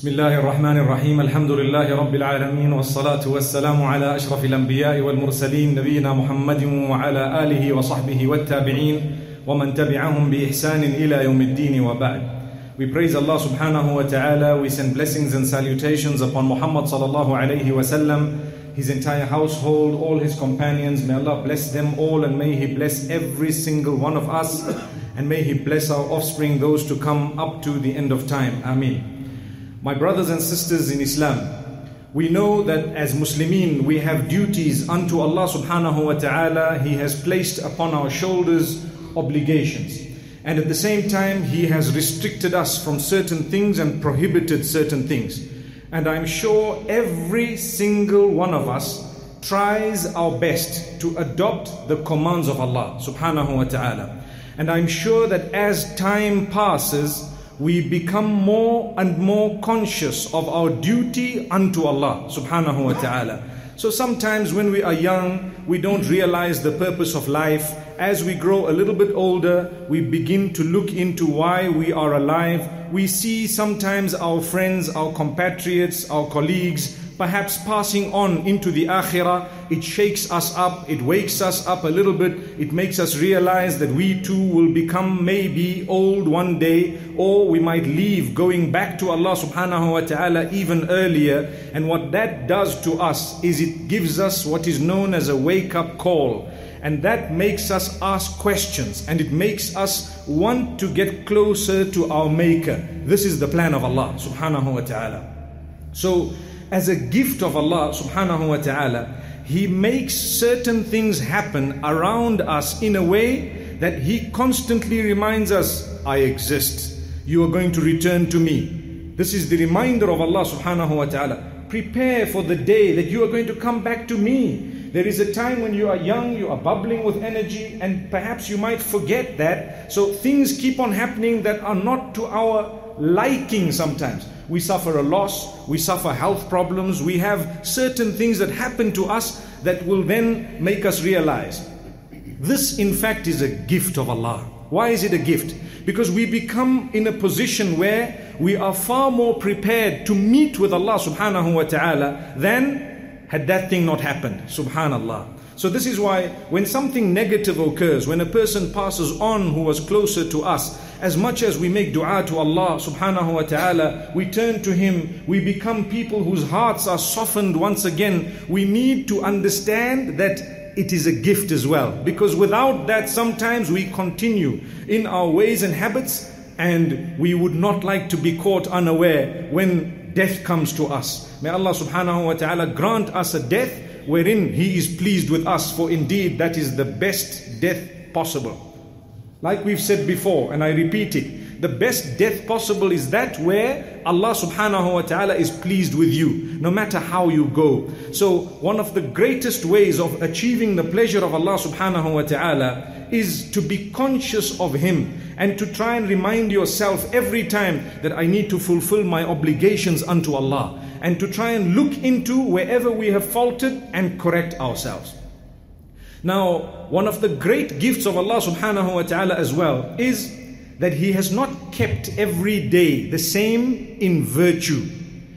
Bismillahir Rahmanir Rahim. Alhamdulillahi Rabbil Alameen. Wassalatu wassalamu ala ashrafil anbiya'i wal mursaleen. Nabiyyina Muhammadin wa ala alihi wa sahbihi wat tabi'in wa man tabi'ahum bi ihsanin ila yawmiddin wa ba'd. We praise Allah subhanahu wa ta'ala. We send blessings and salutations upon Muhammad sallallahu alayhi wa sallam, his entire household, all his companions. May Allah bless them all, and may He bless every single one of us, and may He bless our offspring, those to come up to the end of time. Ameen. My brothers and sisters in Islam, we know that as Muslimin we have duties unto Allah subhanahu wa ta'ala. He has placed upon our shoulders obligations, and at the same time He has restricted us from certain things and prohibited certain things. And I'm sure every single one of us tries our best to adopt the commands of Allah subhanahu wa ta'ala. And I'm sure that as time passes, we become more and more conscious of our duty unto Allah subhanahu wa ta'ala. So sometimes when we are young, we don't realize the purpose of life. As we grow a little bit older, we begin to look into why we are alive. We see sometimes our friends, our compatriots, our colleagues, perhaps passing on into the Akhirah. It shakes us up, it wakes us up a little bit, it makes us realize that we too will become maybe old one day, or we might leave going back to Allah subhanahu wa ta'ala even earlier. And what that does to us is it gives us what is known as a wake-up call. And that makes us ask questions, and it makes us want to get closer to our Maker. This is the plan of Allah subhanahu wa ta'ala. So, as a gift of Allah subhanahu wa ta'ala, He makes certain things happen around us in a way that He constantly reminds us, I exist, you are going to return to me. This is the reminder of Allah subhanahu wa ta'ala. Prepare for the day that you are going to come back to me. There is a time when you are young, you are bubbling with energy, and perhaps you might forget that. So things keep on happening that are not to our liking sometimes. We suffer a loss, we suffer health problems, we have certain things that happen to us that will then make us realize. This in fact is a gift of Allah. Why is it a gift? Because we become in a position where we are far more prepared to meet with Allah subhanahu wa ta'ala than had that thing not happened. Subhanallah. So this is why when something negative occurs, when a person passes on who was closer to us, as much as we make dua to Allah subhanahu wa ta'ala, we turn to Him, we become people whose hearts are softened once again. We need to understand that it is a gift as well, because without that sometimes we continue in our ways and habits, and we would not like to be caught unaware when death comes to us. May Allah subhanahu wa ta'ala grant us a death wherein He is pleased with us, for indeed that is the best death possible. Like we've said before, and I repeat it, the best death possible is that where Allah subhanahu wa ta'ala is pleased with you, no matter how you go. So one of the greatest ways of achieving the pleasure of Allah subhanahu wa ta'ala is to be conscious of Him, and to try and remind yourself every time that I need to fulfill my obligations unto Allah, and to try and look into wherever we have faltered and correct ourselves. Now, one of the great gifts of Allah subhanahu wa ta'ala as well is that He has not kept every day the same in virtue.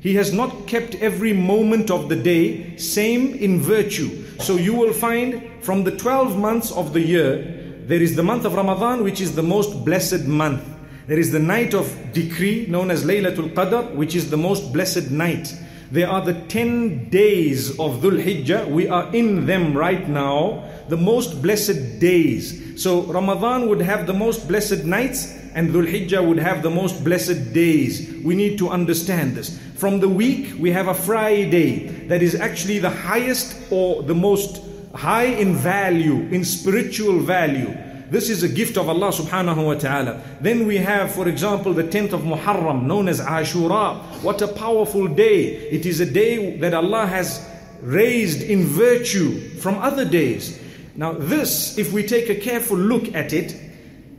He has not kept every moment of the day same in virtue. So you will find from the 12 months of the year, there is the month of Ramadan, which is the most blessed month. There is the night of decree known as Laylatul Qadr, which is the most blessed night. There are the 10 days of Dhul-Hijjah. We are in them right now, the most blessed days. So Ramadan would have the most blessed nights, and Dhul-Hijjah would have the most blessed days. We need to understand this. From the week, we have a Friday that is actually the highest, or the most high in value, in spiritual value. This is a gift of Allah subhanahu wa ta'ala. Then we have, for example, the 10th of Muharram, known as Ashura. What a powerful day. It is a day that Allah has raised in virtue from other days. Now this, if we take a careful look at it,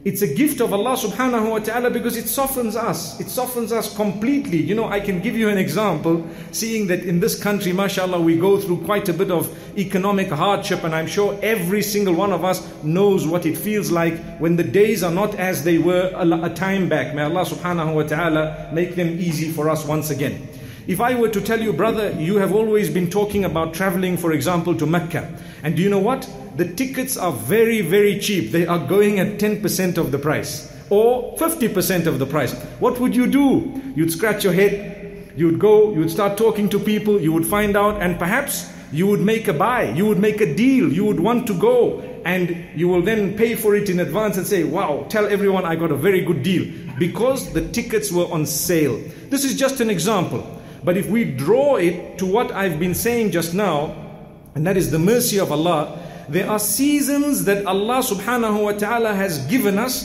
It's a gift of Allah subhanahu wa ta'ala because it softens us. It softens us completely. You know, I can give you an example, seeing that in this country, mashallah, we go through quite a bit of economic hardship, and I'm sure every single one of us knows what it feels like when the days are not as they were a time back. May Allah subhanahu wa ta'ala make them easy for us once again. If I were to tell you, brother, you have always been talking about traveling, for example, to Mecca. And do you know what? The tickets are very, very cheap. They are going at 10% of the price or 50% of the price. What would you do? You'd scratch your head, you'd go, you'd start talking to people, you would find out, and perhaps you would make a buy, you would make a deal, you would want to go, and you will then pay for it in advance and say, wow, tell everyone I got a very good deal because the tickets were on sale. This is just an example. But if we draw it to what I've been saying just now, and that is the mercy of Allah, there are seasons that Allah subhanahu wa ta'ala has given us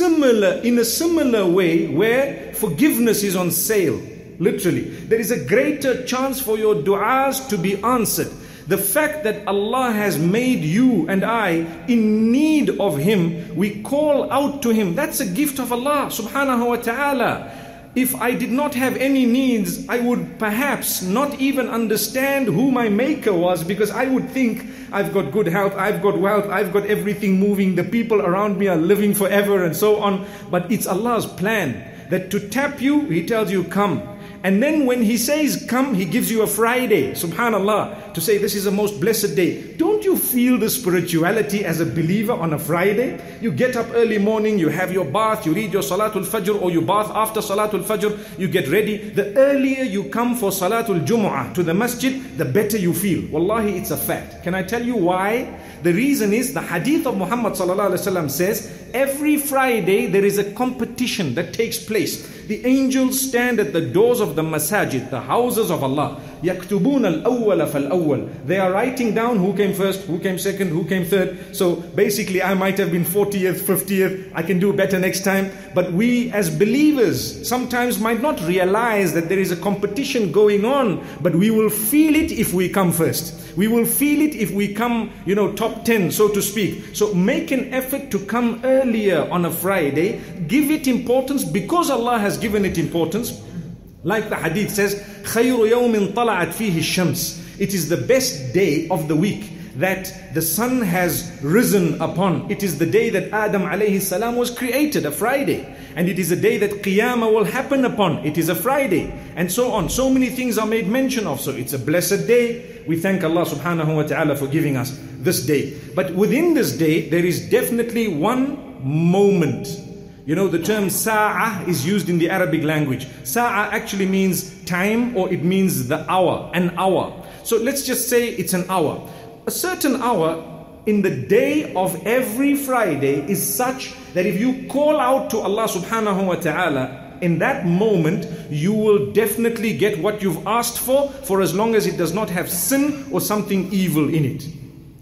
in a similar way where forgiveness is on sale, literally. There is a greater chance for your du'as to be answered. The fact that Allah has made you and I in need of Him, we call out to Him. That's a gift of Allah subhanahu wa ta'ala. If I did not have any needs, I would perhaps not even understand who my maker was, because I would think I've got good health, I've got wealth, I've got everything moving, the people around me are living forever and so on. But it's Allah's plan that to tap you, He tells you come. And then when He says come, He gives you a Friday, subhanallah, to say this is a most blessed day. Don't you feel the spirituality as a believer on a Friday? You get up early morning, you have your bath, you read your Salatul Fajr, or you bath after Salatul Fajr, you get ready. The earlier you come for Salatul Jumu'ah to the Masjid, the better you feel. Wallahi, it's a fact. Can I tell you why? The reason is the hadith of Muhammad sallallahu alayhi wa sallam says, every Friday there is a competition that takes place. The angels stand at the doors of the Masajid, the houses of Allah. يَكْتُبُونَ الْأَوَّلَ فَالْأَوَّلَ. They are writing down who came first, who came second, who came third. So basically I might have been 40th, 50th. I can do better next time. But we as believers sometimes might not realize that there is a competition going on. But we will feel it if we come first. We will feel it if we come, you know, top 10, so to speak. So make an effort to come earlier on a Friday. Give it importance because Allah has given it importance. Like the hadith says, خَيْرُ يَوْمٍ طَلَعَتْ فِيهِ الشَّمْسِ. It is the best day of the week that the sun has risen upon. It is the day that Adam alayhi salam was created, a Friday. And it is a day that Qiyamah will happen upon. It is a Friday. And so on. So many things are made mention of. So it's a blessed day. We thank Allah subhanahu wa ta'ala for giving us this day. But within this day, there is definitely one moment. You know, the term Sa'ah is used in the Arabic language. Sa'ah actually means time, or it means the hour, an hour. So let's just say it's an hour. A certain hour in the day of every Friday is such that if you call out to Allah subhanahu wa ta'ala, in that moment, you will definitely get what you've asked for as long as it does not have sin or something evil in it.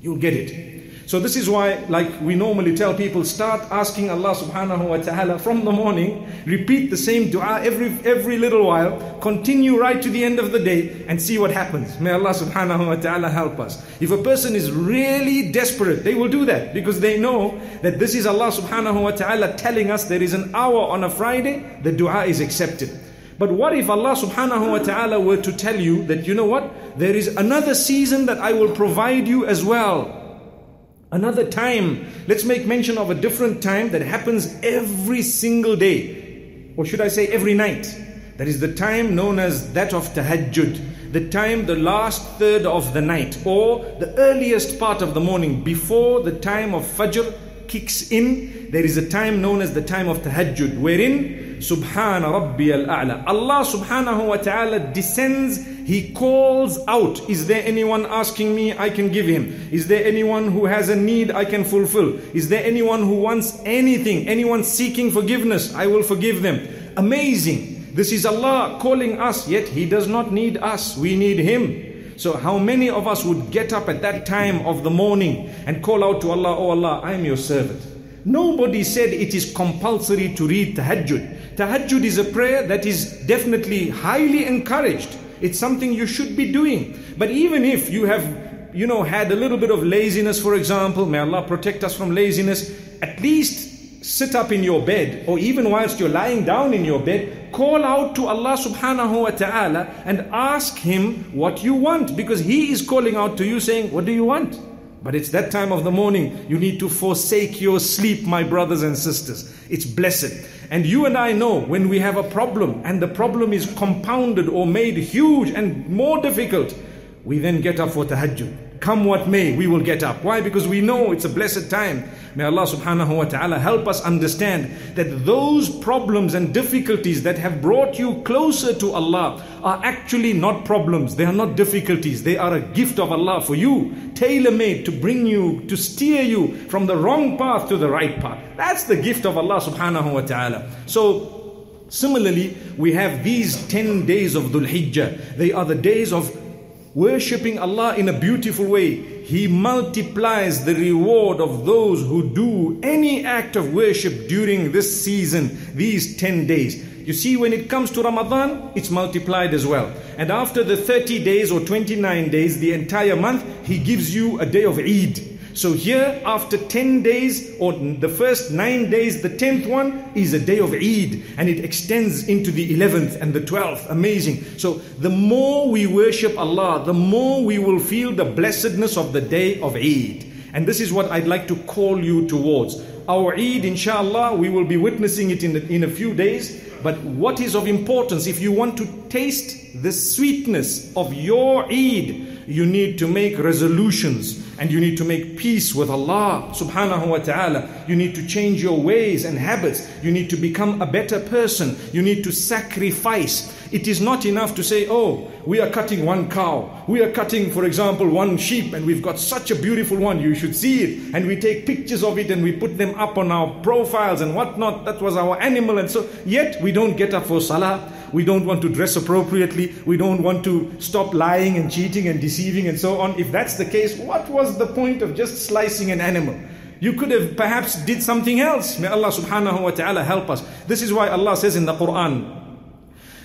You'll get it. So this is why, like we normally tell people, start asking Allah subhanahu wa ta'ala from the morning, repeat the same dua every little while, continue right to the end of the day and see what happens. May Allah subhanahu wa ta'ala help us. If a person is really desperate, they will do that because they know that this is Allah subhanahu wa ta'ala telling us there is an hour on a Friday, the dua is accepted. But what if Allah subhanahu wa ta'ala were to tell you that, you know what, there is another season that I will provide you as well. Another time, let's make mention of a different time that happens every single day, or should I say every night. That is the time known as that of tahajjud, the time, the last third of the night, or the earliest part of the morning before the time of Fajr kicks in. There is a time known as the time of tahajjud, wherein subhana rabbiyal a'la, Allah subhanahu wa ta'ala descends. He calls out, is there anyone asking me? I can give him. Is there anyone who has a need? I can fulfill. Is there anyone who wants anything? Anyone seeking forgiveness? I will forgive them. Amazing. This is Allah calling us, yet He does not need us. We need Him. So how many of us would get up at that time of the morning and call out to Allah, oh Allah, I am your servant. Nobody said it is compulsory to read tahajjud. Tahajjud is a prayer that is definitely highly encouraged. It's something you should be doing. But even if you have, you know, had a little bit of laziness, for example, may Allah protect us from laziness, at least sit up in your bed, or even whilst you're lying down in your bed, call out to Allah subhanahu wa ta'ala and ask Him what you want, because He is calling out to you saying, what do you want? But it's that time of the morning. You need to forsake your sleep, my brothers and sisters. It's blessed. And you and I know when we have a problem and the problem is compounded or made huge and more difficult, we then get up for tahajjud. Come what may, we will get up. Why? Because we know it's a blessed time. May Allah subhanahu wa ta'ala help us understand that those problems and difficulties that have brought you closer to Allah are actually not problems. They are not difficulties. They are a gift of Allah for you, tailor-made to bring you, to steer you from the wrong path to the right path. That's the gift of Allah subhanahu wa ta'ala. So similarly, we have these 10 days of Dhul-Hijjah. They are the days of worshipping Allah in a beautiful way. He multiplies the reward of those who do any act of worship during this season, these 10 days. You see, when it comes to Ramadan, it's multiplied as well. And after the 30 days or 29 days, the entire month, He gives you a day of Eid. So here, after 10 days or the first 9 days, the 10th one is a day of Eid. And it extends into the 11th and the 12th. Amazing. So the more we worship Allah, the more we will feel the blessedness of the day of Eid. And this is what I'd like to call you towards. Our Eid, inshallah, we will be witnessing it in a few days. But what is of importance, if you want to taste the sweetness of your Eid, you need to make resolutions and you need to make peace with Allah subhanahu wa ta'ala. You need to change your ways and habits. You need to become a better person. You need to sacrifice. It is not enough to say, oh, we are cutting one cow. We are cutting, for example, one sheep, and we've got such a beautiful one. You should see it. And we take pictures of it and we put them up on our profiles and whatnot. That was our animal. And so yet we don't get up for salah. We don't want to dress appropriately. We don't want to stop lying and cheating and deceiving and so on. If that's the case, what was the point of just slicing an animal? You could have perhaps did something else. May Allah subhanahu wa ta'ala help us. This is why Allah says in the Quran,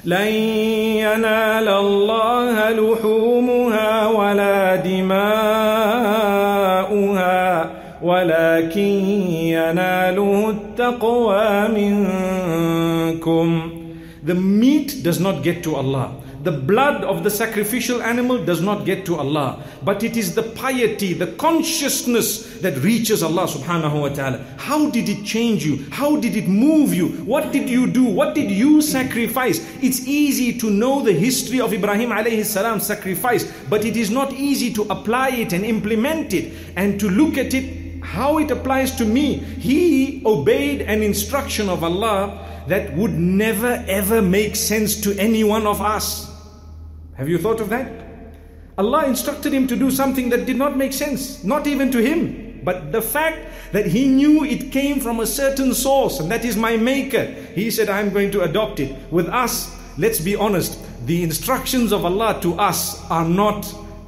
لن ينال الله لحومها ولا دماؤها ولكن يناله التقوى منكم. The meat does not get to Allah. The blood of the sacrificial animal does not get to Allah. But it is the piety, the consciousness that reaches Allah subhanahu wa ta'ala. How did it change you? How did it move you? What did you do? What did you sacrifice? It's easy to know the history of Ibrahim alayhi salam sacrifice, but it is not easy to apply it and implement it and to look at it, how it applies to me. He obeyed an instruction of Allah that would never ever make sense to any one of us. Have you thought of that? Allah instructed him to do something that did not make sense, not even to him. But the fact that he knew it came from a certain source, and that is my maker, he said, I'm going to adopt it. With us, let's be honest, the instructions of Allah to us are not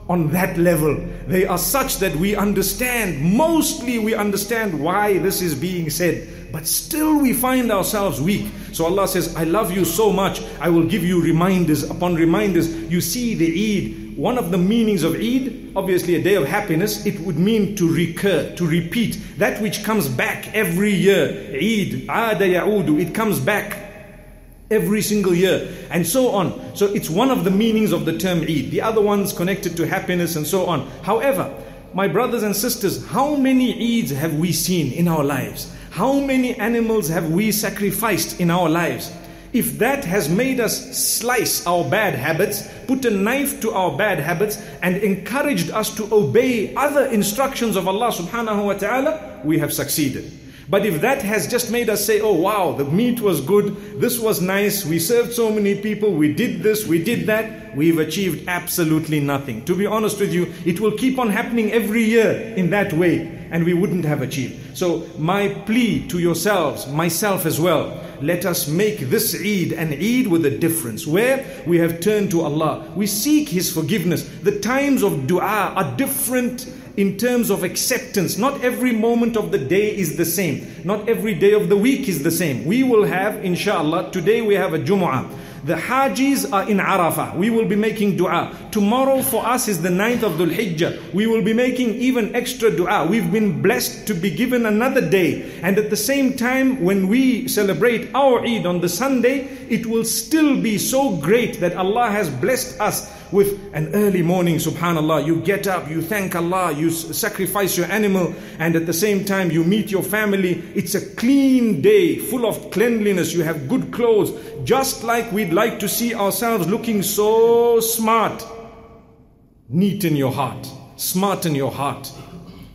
on that level. They are such that we understand, mostly we understand why this is being said. But still we find ourselves weak. So Allah says, I love you so much, I will give you reminders upon reminders. You see the Eid, one of the meanings of Eid, obviously a day of happiness, it would mean to recur, to repeat. That which comes back every year. Eid, Aada Ya'udu, it comes back every single year and so on. So it's one of the meanings of the term Eid. The other one's connected to happiness and so on. However, my brothers and sisters, how many Eids have we seen in our lives? How many animals have we sacrificed in our lives? If that has made us slice our bad habits, put a knife to our bad habits, and encouraged us to obey other instructions of Allah subhanahu wa ta'ala, we have succeeded. But if that has just made us say, oh wow, the meat was good, this was nice, we served so many people, we did this, we did that, we've achieved absolutely nothing. To be honest with you, it will keep on happening every year in that way, and we wouldn't have achieved. So my plea to yourselves, myself as well, let us make this Eid an Eid with a difference, where we have turned to Allah. We seek His forgiveness. The times of dua are different in terms of acceptance. Not every moment of the day is the same. Not every day of the week is the same. We will have, inshallah, today we have a Jumu'ah. The Hajis are in Arafah. We will be making dua. Tomorrow for us is the 9th of Dhul-Hijjah. We will be making even extra dua. We've been blessed to be given another day. And at the same time, when we celebrate our Eid on the Sunday, it will still be so great that Allah has blessed us with an early morning. Subhanallah, you get up, you thank Allah, you sacrifice your animal, and at the same time you meet your family. It's a clean day, full of cleanliness. You have good clothes, just like we'd like to see ourselves looking so smart. Neat in your heart, smart in your heart.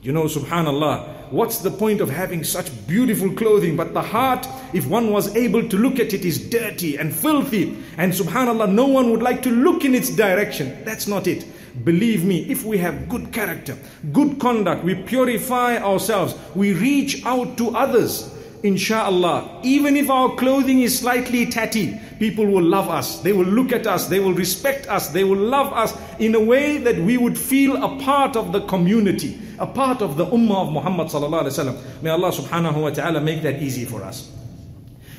You know, subhanallah, what's the point of having such beautiful clothing? But the heart, if one was able to look at it, is dirty and filthy. And subhanallah, no one would like to look in its direction. That's not it. Believe me, if we have good character, good conduct, we purify ourselves, we reach out to others, inshallah, even if our clothing is slightly tatty, people will love us, they will look at us, they will respect us, they will love us in a way that we would feel a part of the community, a part of the ummah of Muhammad sallallahu alayhi wa sallam. May Allah subhanahu wa ta'ala make that easy for us.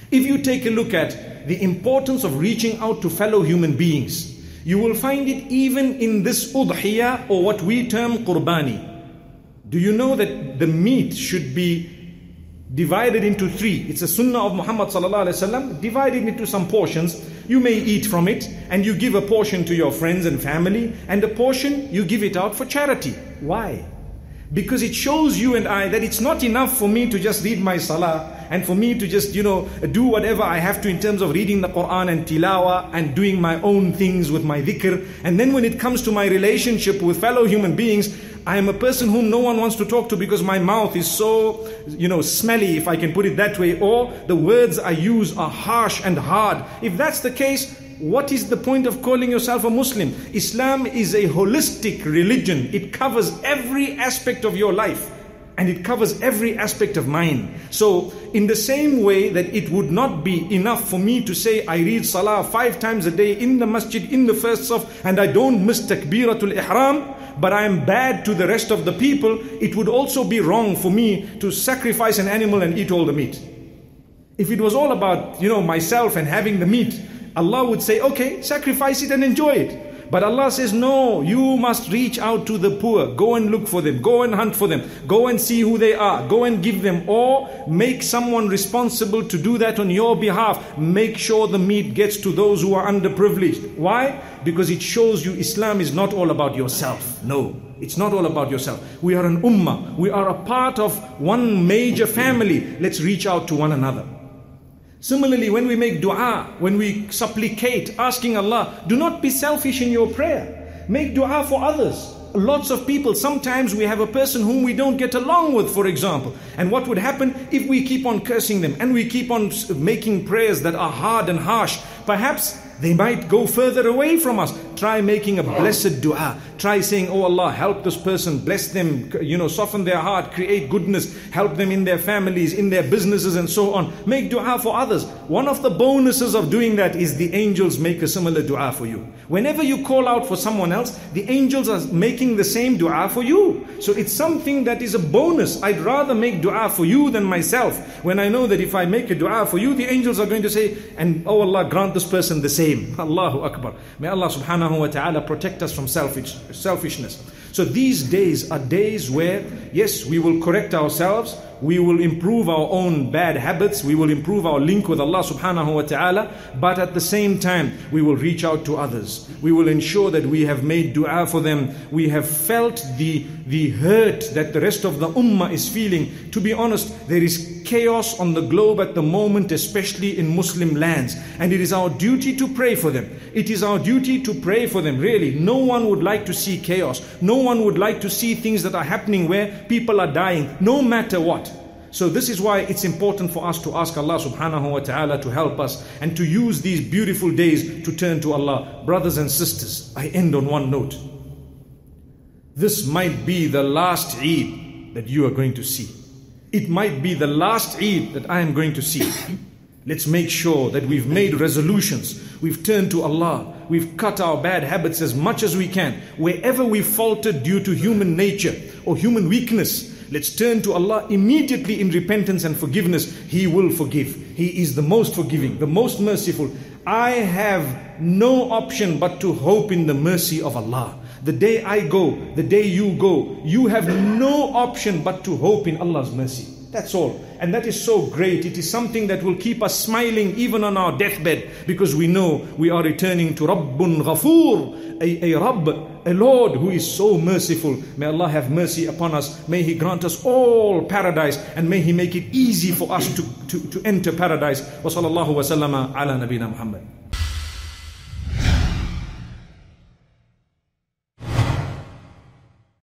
If you take a look at the importance of reaching out to fellow human beings, you will find it even in this udhiyah, or what we term qurbani. Do you know that the meat should be divided into three? It's a sunnah of Muhammad sallallahu alayhi wa sallam, divided into some portions. You may eat from it, and you give a portion to your friends and family, and a portion you give it out for charity. Why? Because it shows you and I that it's not enough for me to just read my salah and for me to just, you know, do whatever I have to in terms of reading the Quran and tilawa and doing my own things with my dhikr. And then when it comes to my relationship with fellow human beings, I am a person whom no one wants to talk to because my mouth is so, you know, smelly, if I can put it that way, or the words I use are harsh and hard. If that's the case, what is the point of calling yourself a Muslim? Islam is a holistic religion. It covers every aspect of your life, and it covers every aspect of mine. So in the same way that it would not be enough for me to say I read salah 5 times a day in the masjid, in the first saf, and I don't miss takbiratul ihram, but I am bad to the rest of the people, it would also be wrong for me to sacrifice an animal and eat all the meat. If it was all about, you know, myself and having the meat, Allah would say, okay, sacrifice it and enjoy it. But Allah says, no, you must reach out to the poor. Go and look for them. Go and hunt for them. Go and see who they are. Go and give them, or make someone responsible to do that on your behalf. Make sure the meat gets to those who are underprivileged. Why? Because it shows you Islam is not all about yourself. No, it's not all about yourself. We are an ummah. We are a part of one major family. Let's reach out to one another. Similarly, when we make dua, when we supplicate, asking Allah, do not be selfish in your prayer. Make dua for others. Lots of people, sometimes we have a person whom we don't get along with, for example. And what would happen if we keep on cursing them and we keep on making prayers that are hard and harsh? Perhaps they might go further away from us. Try making a blessed dua. Try saying, oh Allah, help this person, bless them, you know, soften their heart, create goodness, help them in their families, in their businesses, and so on. Make dua for others. One of the bonuses of doing that is the angels make a similar dua for you. Whenever you call out for someone else, the angels are making the same dua for you. So it's something that is a bonus. I'd rather make dua for you than myself, when I know that if I make a dua for you, the angels are going to say, and oh Allah, grant this person the same. Allahu Akbar. May Allah subhanahu wa ta'ala protect us from selfishness. So these days are days where, yes, we will correct ourselves, we will improve our own bad habits, we will improve our link with Allah subhanahu wa ta'ala, but at the same time, we will reach out to others. We will ensure that we have made dua for them. We have felt the hurt that the rest of the ummah is feeling. To be honest, there is chaos on the globe at the moment, especially in Muslim lands, and it is our duty to pray for them. It is our duty to pray for them, really. No one would like to see chaos. No one would like to see things that are happening where people are dying, no matter what. So this is why it's important for us to ask Allah subhanahu wa ta'ala to help us and to use these beautiful days to turn to Allah. Brothers and sisters, I end on one note. This might be the last Eid that you are going to see. It might be the last Eid that I am going to see. Let's make sure that we've made resolutions. We've turned to Allah. We've cut our bad habits as much as we can. Wherever we faltered due to human nature or human weakness, let's turn to Allah immediately in repentance and forgiveness. He will forgive. He is the most forgiving, the most merciful. I have no option but to hope in the mercy of Allah. The day I go, the day you go, you have no option but to hope in Allah's mercy. That's all. And that is so great. It is something that will keep us smiling even on our deathbed, because we know we are returning to Rabbun Ghafoor, a Lord who is so merciful. May Allah have mercy upon us. May He grant us all paradise, and may He make it easy for us to enter paradise. Wa sallallahu wa sallama ala nabina Muhammad.